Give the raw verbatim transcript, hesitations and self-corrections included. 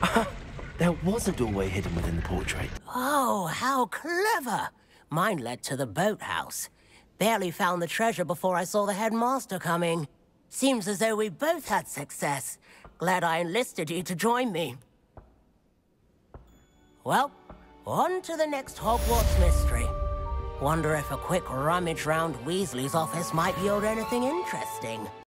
Ah, there was a doorway hidden within the portrait. Oh, how clever! Mine led to the boathouse. Barely found the treasure before I saw the headmaster coming. Seems as though we both had success. Glad I enlisted you to join me. Well, on to the next Hogwarts mystery. Wonder if a quick rummage round Weasley's office might yield anything interesting.